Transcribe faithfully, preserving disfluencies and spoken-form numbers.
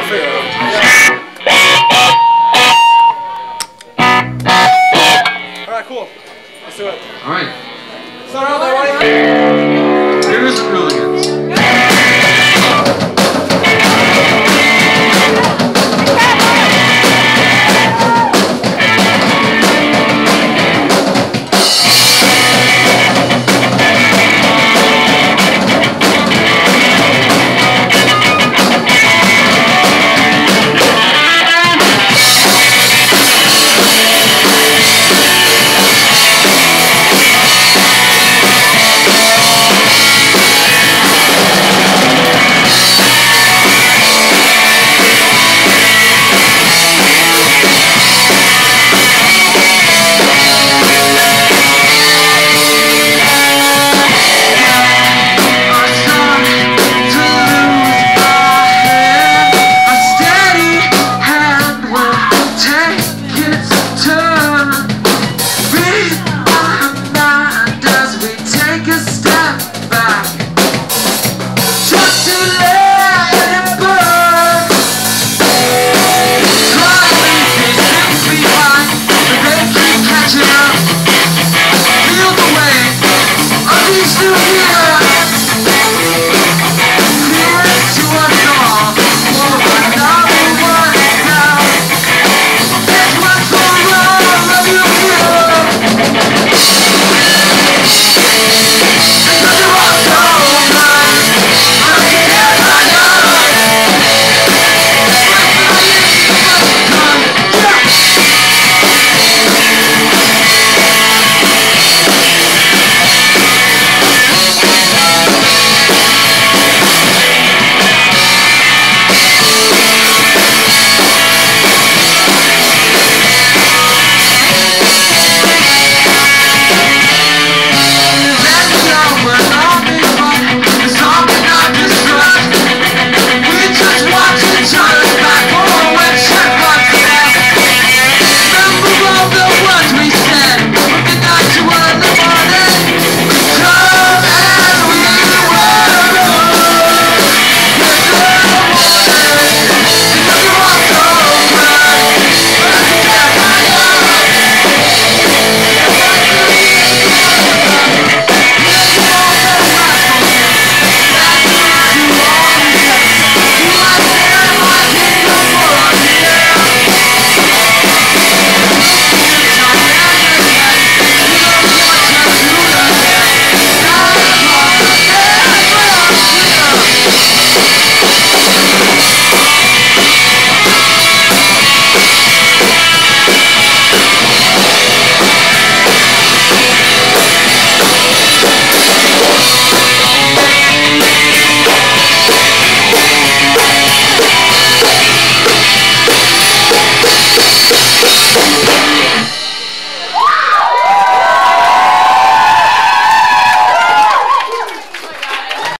Alright, cool. Let's do it. Alright. Start out that way.